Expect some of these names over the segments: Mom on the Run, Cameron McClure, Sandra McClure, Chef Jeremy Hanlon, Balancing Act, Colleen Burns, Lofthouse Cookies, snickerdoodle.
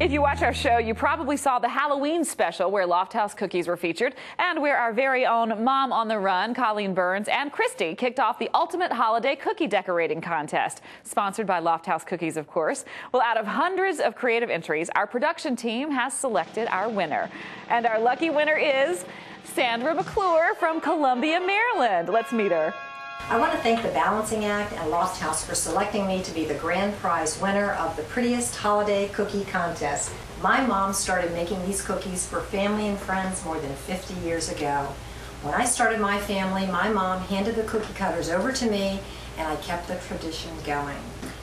If you watch our show, you probably saw the Halloween special where Lofthouse Cookies were featured and where our very own Mom on the Run, Colleen Burns, and Christy kicked off the ultimate holiday cookie decorating contest, sponsored by Lofthouse Cookies, of course. Well, out of hundreds of creative entries, our production team has selected our winner. And our lucky winner is Sandra McClure from Columbia, Maryland. Let's meet her. I want to thank the Balancing Act and Lofthouse for selecting me to be the grand prize winner of the prettiest holiday cookie contest. My mom started making these cookies for family and friends more than 50 years ago. When I started my family, my mom handed the cookie cutters over to me, and I kept the tradition going.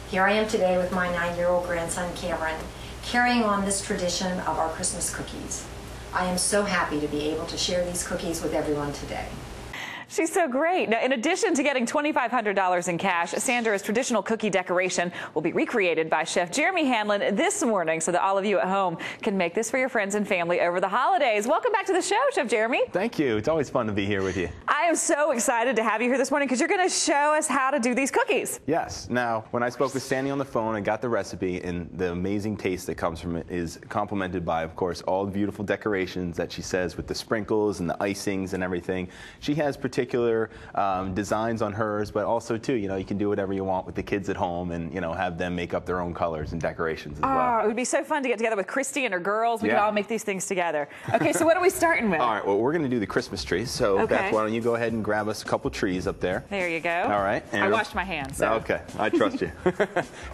Here I am today with my 9-year-old grandson, Cameron, carrying on this tradition of our Christmas cookies. I am so happy to be able to share these cookies with everyone today. She's so great. Now, in addition to getting $2,500 in cash, Sandra's traditional cookie decoration will be recreated by Chef Jeremy Hanlon this morning so that all of you at home can make this for your friends and family over the holidays. Welcome back to the show, Chef Jeremy. Thank you. It's always fun to be here with you. I am so excited to have you here this morning because you're going to show us how to do these cookies. Yes. Now, when I spoke with Sandy on the phone and got the recipe, and the amazing taste that comes from it is complemented by, of course, all the beautiful decorations that she says with the sprinkles and the icings and everything. She has particular designs on hers, but also too, you know, you can do whatever you want with the kids at home and, you know, have them make up their own colors and decorations as well. It would be so fun to get together with Christy and her girls. We could all make these things together. Okay, so what are we starting with? All right, well, we're going to do the Christmas trees. So, Beth, why don't you go ahead and grab us a couple trees up there. There you go. All right. And I washed my hands. So. Okay, I trust you.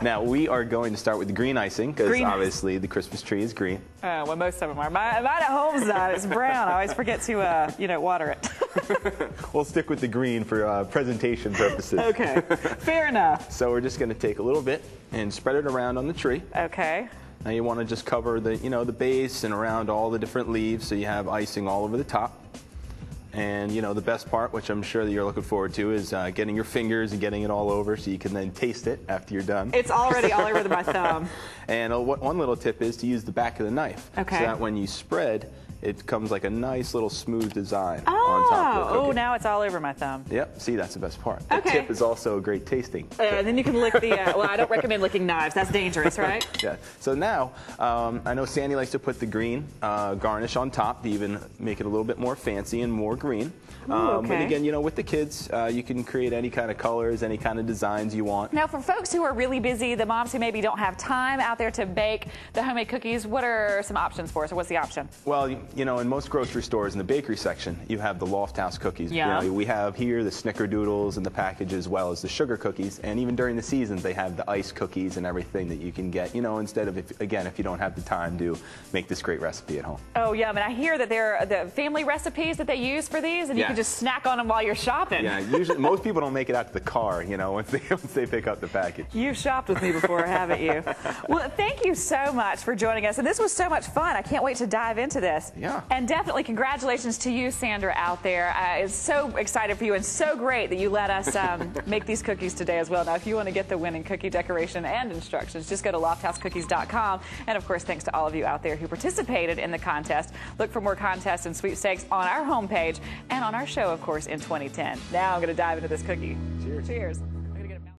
Now, we are going to start with the green icing because obviously the Christmas tree is green. Well, most of them are. Mine at home's not. It's brown. I always forget to, you know, water it. We'll stick with the green for presentation purposes. Okay, fair enough. So we're just going to take a little bit and spread it around on the tree. Okay. Now you want to just cover the, you know, the base and around all the different leaves so you have icing all over the top. And, you know, the best part, which I'm sure that you're looking forward to, is getting your fingers and getting it all over so you can then taste it after you're done. It's already all over my thumb. And one little tip is to use the back of the knife. Okay. So that when you spread, it comes like a nice little smooth design on top of the cookie. Oh, now it's all over my thumb. Yep, see, that's the best part. Okay. The tip is also great tasting. And then you can lick the, well, I don't recommend licking knives. That's dangerous, right? Yeah. So now, I know Sandy likes to put the green garnish on top to even make it a little bit more fancy and more green. But again, you know, with the kids, you can create any kind of colors, any kind of designs you want. Now, for folks who are really busy, the moms who maybe don't have time out there to bake the homemade cookies, what are some options for us, or what's the option? Well, you know, in most grocery stores in the bakery section, you have the Lofthouse cookies. Yeah. You know, we have here the snickerdoodles and the package as well as the sugar cookies. And even during the seasons, they have the ice cookies and everything that you can get, you know, instead of, if you don't have the time to make this great recipe at home. Oh, yeah. I mean, I hear that there are the family recipes that they use for these, and you can just snack on them while you're shopping. Yeah, usually most people don't make it out to the car, you know, once they pick up the package. You've shopped with me before, haven't you? Well, thank you so much for joining us. And this was so much fun. I can't wait to dive into this. Yeah. And definitely congratulations to you, Sandra, out there. I'm so excited for you and so great that you let us make these cookies today as well. Now, if you want to get the winning cookie decoration and instructions, just go to lofthousecookies.com. And, of course, thanks to all of you out there who participated in the contest. Look for more contests and sweepstakes on our homepage and on our show, of course, in 2010. Now I'm going to dive into this cookie. Cheers. Cheers.